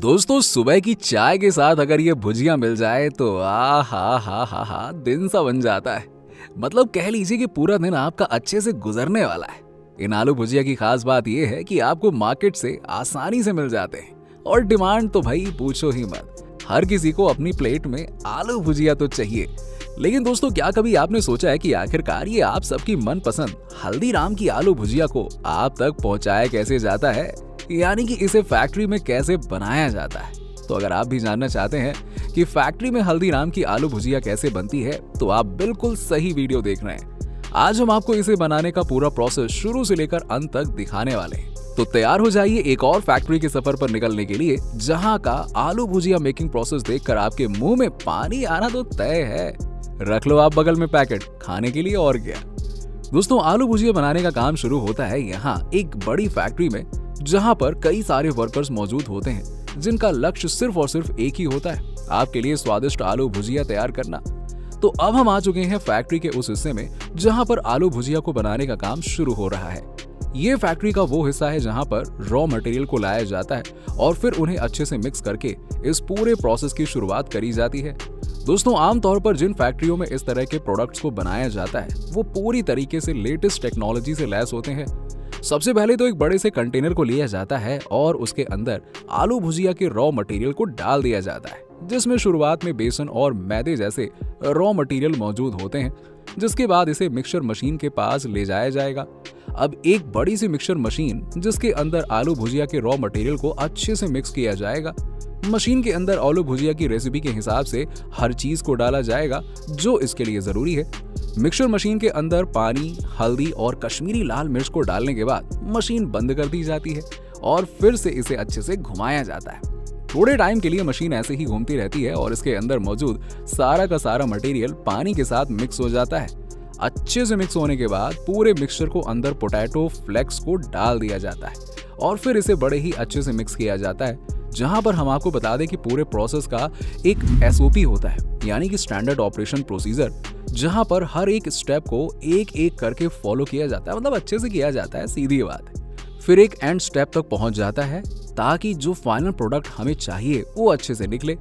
दोस्तों सुबह की चाय के साथ अगर ये भुजिया मिल जाए तो आ हा दिन सा बन जाता है। मतलब कह लीजिए कि पूरा दिन आपका अच्छे से गुजरने वाला है। इन आलू भुजिया की खास बात यह है कि आपको मार्केट से आसानी से मिल जाते हैं और डिमांड तो भाई पूछो ही मत, हर किसी को अपनी प्लेट में आलू भुजिया तो चाहिए। लेकिन दोस्तों क्या कभी आपने सोचा है कि आखिरकार ये आप सबकी मनपसंद हल्दीराम की आलू भुजिया को आप तक पहुंचाया कैसे जाता है, यानी कि इसे फैक्ट्री में कैसे बनाया जाता है। तो अगर आप भी जानना चाहते हैं कि फैक्ट्री में हल्दीराम की आलू भुजिया कैसे बनती है तो आप बिल्कुल सही वीडियो देख रहे हैं। आज हम आपको इसे बनाने का पूरा प्रोसेस शुरू से लेकर अंत तक दिखाने वाले हैं। तो तैयार हो जाइए एक और फैक्ट्री के सफर पर निकलने के लिए, जहां का आलू भुजिया मेकिंग प्रोसेस देखकर आपके मुंह में पानी आना तो तय है। रख लो आप बगल में पैकेट खाने के लिए और क्या। दोस्तों आलू भुजिया बनाने का काम शुरू होता है यहाँ एक बड़ी फैक्ट्री में, जहाँ पर कई सारे वर्कर्स मौजूद होते हैं जिनका लक्ष्य सिर्फ और सिर्फ एक ही होता है, आपके लिए स्वादिष्ट आलू भुजिया तैयार करना। तो अब हम आ चुके हैं फैक्ट्री के उस हिस्से में जहां पर आलू भुजिया को बनाने का काम शुरू हो रहा है। ये फैक्ट्री का वो हिस्सा है जहां पर रॉ मटेरियल को लाया जाता है और फिर उन्हें अच्छे से मिक्स करके इस पूरे प्रोसेस की शुरुआत करी जाती है। दोस्तों आमतौर पर जिन फैक्ट्रियों में इस तरह के प्रोडक्ट्स को बनाया जाता है वो पूरी तरीके से लेटेस्ट टेक्नोलॉजी से लैस होते हैं। सबसे पहले तो एक बड़े से कंटेनर को लिया जाता है और उसके अंदर आलू भुजिया के रॉ मटेरियल को डाल दिया जाता है, जिसमें शुरुआत में बेसन और मैदे जैसे रॉ मटेरियल मौजूद होते हैं। जिसके बाद इसे मिक्सर मशीन के पास ले जाया जाएगा। अब एक बड़ी सी मिक्सर मशीन जिसके अंदर आलू भुजिया के रॉ मटेरियल को अच्छे से मिक्स किया जाएगा। मशीन के अंदर आलू भुजिया की रेसिपी के हिसाब से हर चीज को डाला जाएगा जो इसके लिए जरूरी है। मिक्सर मशीन के अंदर पानी, हल्दी और कश्मीरी लाल मिर्च को डालने के बाद मशीन बंद कर दी जाती है और फिर से इसे अच्छे से घुमाया जाता है। थोड़े टाइम के लिए मशीन ऐसे ही घूमती रहती है और इसके अंदर मौजूद सारा का सारा मटेरियल पानी के साथ मिक्स हो जाता है। अच्छे से मिक्स होने के बाद पूरे मिक्सचर को अंदर पोटैटो फ्लेक्स को डाल दिया जाता है और फिर इसे बड़े ही अच्छे से मिक्स किया जाता है। जहां पर हम आपको बता दें कि पूरे प्रोसेस का एक एसओपी होता है, यानी कि स्टैंडर्ड ऑपरेशन प्रोसीजर, जहां पर हर एक स्टेप को एक एक करके फॉलो किया जाता है। मतलब अच्छे से किया जाता है, सीधी बात है। फिर एक एंड स्टेप तक पहुंच जाता है ताकि जो फाइनल प्रोडक्ट हमें चाहिए वो अच्छे से निकले।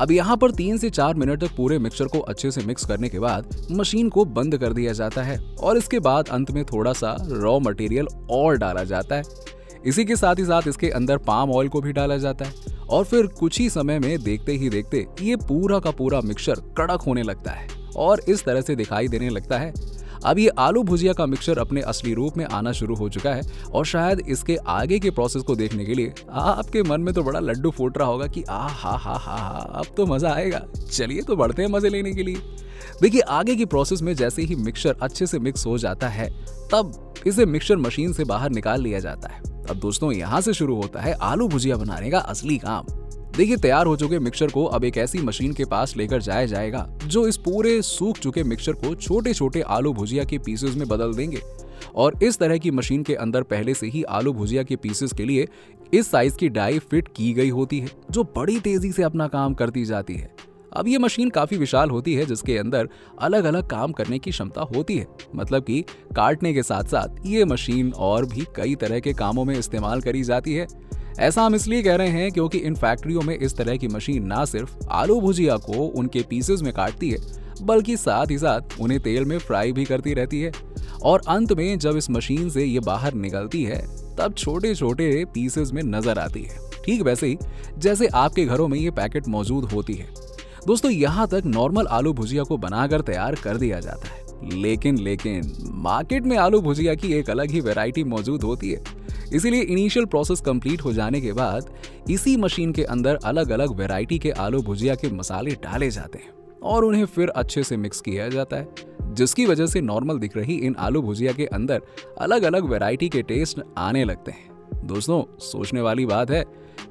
अब यहाँ पर 3 से 4 मिनट तक पूरे मिक्सचर को अच्छे से मिक्स करने के बाद मशीन को बंद कर दिया जाता है और इसके बाद अंत में थोड़ा सा रॉ मटेरियल और डाला जाता है। इसी के साथ ही साथ इसके अंदर पाम ऑयल को भी डाला जाता है और फिर कुछ ही समय में देखते ही देखते ये पूरा का पूरा मिक्सचर कड़क होने लगता है और इस तरह से दिखाई देने लगता है। अब ये आलू भुजिया का मिक्सचर अपने असली रूप में आना शुरू हो चुका है और शायद इसके आगे के प्रोसेस को देखने के लिए आपके मन में तो बड़ा लड्डू फूट रहा होगा कि आ हा अब तो मज़ा आएगा। चलिए तो बढ़ते हैं मज़े लेने के लिए। देखिए आगे की प्रोसेस में जैसे ही मिक्सचर अच्छे से मिक्स हो जाता है तब इसे मिक्सचर मशीन से बाहर निकाल लिया जाता है। अब दोस्तों यहाँ से शुरू होता है आलू भुजिया बनाने का असली काम। देखिए तैयार हो चुके मिक्सचर को अब एक ऐसी मशीन के पास लेकर जाया जाएगा जो इस पूरे सूख चुके मिक्सचर को छोटे छोटे आलू भुजिया के पीसेस में बदल देंगे और इस तरह की मशीन के अंदर पहले से ही आलू भुजिया के पीसेस के लिए इस साइज की डाई फिट की गई होती है जो बड़ी तेजी से अपना काम करती जाती है। अब ये मशीन काफ़ी विशाल होती है जिसके अंदर अलग अलग काम करने की क्षमता होती है। मतलब कि काटने के साथ साथ ये मशीन और भी कई तरह के कामों में इस्तेमाल करी जाती है। ऐसा हम इसलिए कह रहे हैं क्योंकि इन फैक्ट्रियों में इस तरह की मशीन ना सिर्फ आलू भुजिया को उनके पीसेस में काटती है बल्कि साथ ही साथ उन्हें तेल में फ्राई भी करती रहती है और अंत में जब इस मशीन से ये बाहर निकलती है तब छोटे छोटे पीसेस में नजर आती है। ठीक वैसे ही जैसे आपके घरों में ये पैकेट मौजूद होती है। दोस्तों यहाँ तक नॉर्मल आलू भुजिया को बनाकर तैयार कर दिया जाता है, लेकिन मार्केट में आलू भुजिया की एक अलग ही वैरायटी मौजूद होती है। इसीलिए इनिशियल प्रोसेस कंप्लीट हो जाने के बाद इसी मशीन के अंदर अलग अलग वैरायटी के आलू भुजिया के मसाले डाले जाते हैं और उन्हें फिर अच्छे से मिक्स किया जाता है, जिसकी वजह से नॉर्मल दिख रही इन आलू भुजिया के अंदर अलग अलग वैरायटी के टेस्ट आने लगते हैं। दोस्तों सोचने वाली बात है,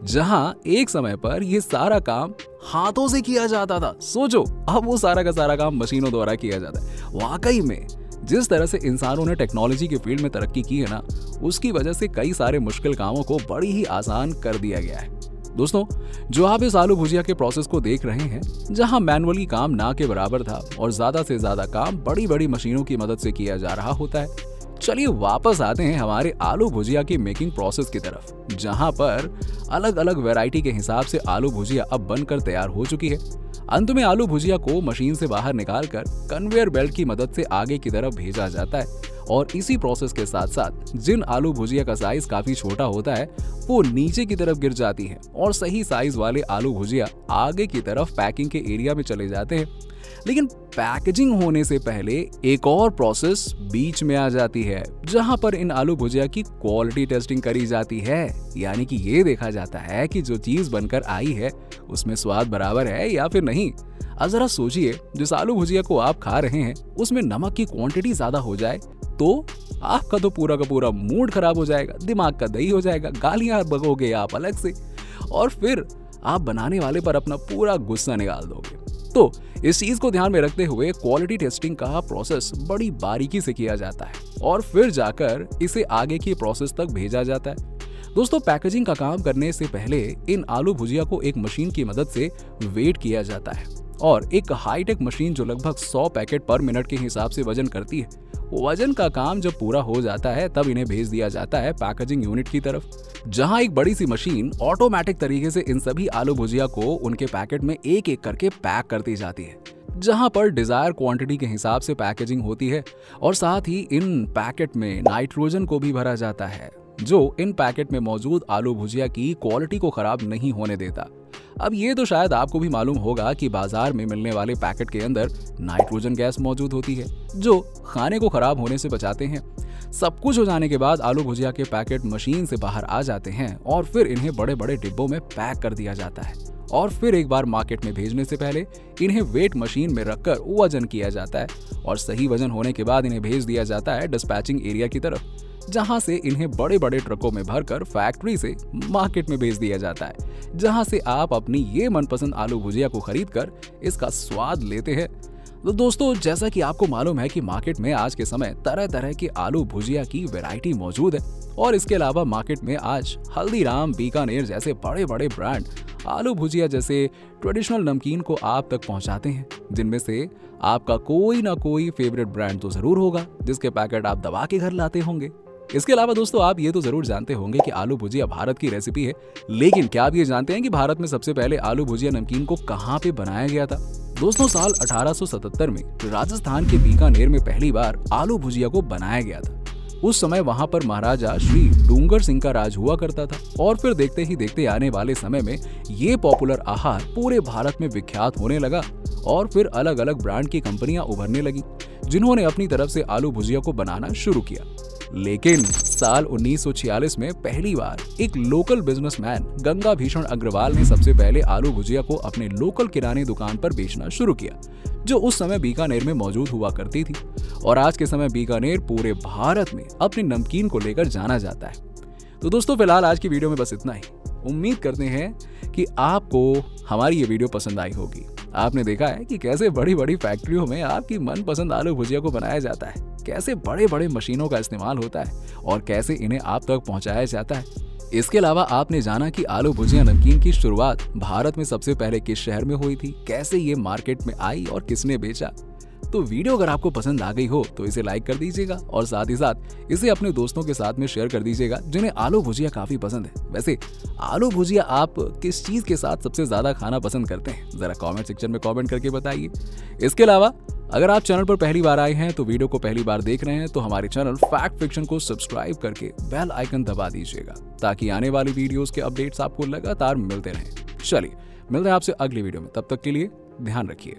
जहां एक समय पर यह सारा काम हाथों से किया जाता था, सोचो अब वो सारा का सारा काम मशीनों द्वारा किया जाता है। वाकई में जिस तरह से इंसानों ने टेक्नोलॉजी के फील्ड में तरक्की की है ना, उसकी वजह से कई सारे मुश्किल कामों को बड़ी ही आसान कर दिया गया है। दोस्तों जो आप इस आलू भुजिया के प्रोसेस को देख रहे हैं, जहां मैनुअली काम ना के बराबर था और ज्यादा से ज्यादा काम बड़ी बड़ी मशीनों की मदद से किया जा रहा होता है, चलिए वापस आते हैं हमारे आलू भुजिया की मेकिंग प्रोसेस की तरफ, जहां पर अलग अलग वैरायटी के हिसाब से आलू भुजिया अब बनकर तैयार हो चुकी है। अंत में आलू भुजिया को मशीन से बाहर निकालकर कन्वेयर बेल्ट की मदद से आगे की तरफ भेजा जाता है और इसी प्रोसेस के साथ साथ जिन आलू भुजिया का साइज काफी छोटा होता है वो नीचे की तरफ गिर जाती है और सही साइज वाले आलू भुजिया आगे की तरफ पैकिंग के एरिया में चले जाते हैं। लेकिन पैकेजिंग होने से पहले एक और प्रोसेस बीच में आ जाती है, जहां पर इन आलू भुजिया की क्वालिटी टेस्टिंग करी जाती है, यानी कि ये देखा जाता है कि जो चीज बनकर आई है उसमें स्वाद बराबर है या फिर नहीं। अब जरा सोचिए, जिस आलू भुजिया को आप खा रहे हैं उसमें नमक की क्वांटिटी ज्यादा हो जाए तो आपका तो पूरा का पूरा मूड खराब हो जाएगा, दिमाग का दही हो जाएगा, गालियां बकोगे आप अलग से और फिर आप बनाने वाले पर अपना पूरा गुस्सा निकाल दोगे। तो इस चीज को ध्यान में रखते हुए क्वालिटी टेस्टिंग का प्रोसेस बड़ी बारीकी से किया जाता है और फिर जाकर इसे आगे की प्रोसेस तक भेजा जाता है। दोस्तों, पैकेजिंग का काम करने से पहले इन आलू भुजिया को एक मशीन की मदद से वेट किया जाता है और एक हाईटेक मशीन जो लगभग 100 पैकेट पर मिनट के हिसाब से वजन करती है। वजन का काम जब पूरा हो जाता है तब इन्हें भेज दिया जाता है पैकेजिंग यूनिट की तरफ, जहां एक बड़ी सी मशीन ऑटोमेटिक तरीके से इन सभी आलू भुजिया को उनके पैकेट में एक एक करके पैक करती जाती है, जहां पर डिजायर क्वांटिटी के हिसाब से पैकेजिंग होती है और साथ ही इन पैकेट में नाइट्रोजन को भी भरा जाता है जो इन पैकेट में मौजूद आलू भुजिया की क्वालिटी को खराब नहीं होने देता। अब ये तो शायद आपको भी मालूम होगा कि बाजार में मिलने वाले पैकेट के अंदर नाइट्रोजन गैस मौजूद होती है जो खाने को खराब होने से बचाते हैं। सब कुछ हो जाने के बाद आलू भुजिया के पैकेट मशीन से बाहर आ जाते हैं और फिर इन्हें बड़े बड़े डिब्बों में पैक कर दिया जाता है और फिर एक बार मार्केट में भेजने से पहले इन्हें वेट मशीन में रखकर वजन किया जाता है और सही वजन होने के बाद इन्हें भेज दिया जाता है डिस्पैचिंग एरिया की तरफ, जहां से इन्हें बड़े बड़े ट्रकों में भरकर फैक्ट्री से मार्केट में भेज दिया जाता है, जहां से आप अपनी ये मनपसंद आलू भुजिया को खरीदकर इसका स्वाद लेते हैं। तो दोस्तों, जैसा कि आपको मालूम है कि मार्केट में आज के समय तरह तरह के आलू भुजिया की वैरायटी मौजूद है और इसके अलावा मार्केट में आज हल्दीराम, बीकानेर जैसे बड़े बड़े ब्रांड आलू भुजिया जैसे ट्रेडिशनल नमकीन को आप तक पहुंचाते हैं, जिनमें से आपका कोई ना कोई फेवरेट ब्रांड तो जरूर होगा जिसके पैकेट आप दबा के घर लाते होंगे। इसके अलावा दोस्तों, आप ये तो जरूर जानते होंगे कि आलू भुजिया भारत की रेसिपी है, लेकिन क्या आप ये जानते हैं कि भारत में सबसे पहले आलू भुजिया नमकीन को कहाँ पे बनाया गया था? दोस्तों, साल 1877 में राजस्थान के बीकानेर में पहली बार आलू भुजिया को बनाया गया था। उस समय वहाँ पर महाराजा श्री डूंगर सिंह का राज हुआ करता था और फिर देखते ही देखते आने वाले समय में ये पॉपुलर आहार पूरे भारत में विख्यात होने लगा और फिर अलग अलग ब्रांड की कंपनियां उभरने लगी जिन्होंने अपनी तरफ से आलू भुजिया को बनाना शुरू किया। लेकिन साल 1946 में पहली बार एक लोकल बिजनेसमैन गंगा भीषण अग्रवाल ने सबसे पहले आलू भुजिया को अपने लोकल किराने दुकान पर बेचना शुरू किया, जो उस समय बीकानेर में मौजूद हुआ करती थी। और आज के समय बीकानेर पूरे भारत में अपने नमकीन को लेकर जाना जाता है। तो दोस्तों, फिलहाल आज की वीडियो में बस इतना ही। उम्मीद करते हैं कि आपको हमारी ये वीडियो पसंद आई होगी। आपने देखा है कि कैसे बड़ी बड़ी फैक्ट्रियों में आपकी मनपसंद आलू भुजिया को बनाया जाता है, कैसे बड़े बड़े मशीनों का इस्तेमाल होता है और कैसे इन्हें आप तक पहुंचाया जाता है। इसके अलावा आपने जाना कि आलू भुजिया नमकीन की शुरुआत भारत में सबसे पहले किस शहर में हुई थी, कैसे ये मार्केट में आई और किसने बेचा। तो वीडियो अगर आपको पसंद आ गई हो तो इसे लाइक कर दीजिएगा और साथ ही साथ इसे अपने दोस्तों के साथ में शेयर कर दीजिएगा जिन्हें आलू भुजिया काफी पसंद है। वैसे आलू भुजिया आप किस चीज के साथ सबसे ज्यादा खाना पसंद करते हैं, जरा कमेंट सेक्शन में कमेंट करके बताइए। इसके अलावा अगर आप चैनल पर पहली बार आए हैं, तो वीडियो को पहली बार देख रहे हैं, तो हमारे चैनल फैक्ट फिक्शन को सब्सक्राइब करके बेल आइकन दबा दीजिएगा ताकि आने वाली वीडियोस के अपडेट्स आपको लगातार मिलते रहें। चलिए, मिलते हैं आपसे अगली वीडियो में, तब तक के लिए ध्यान रखिए।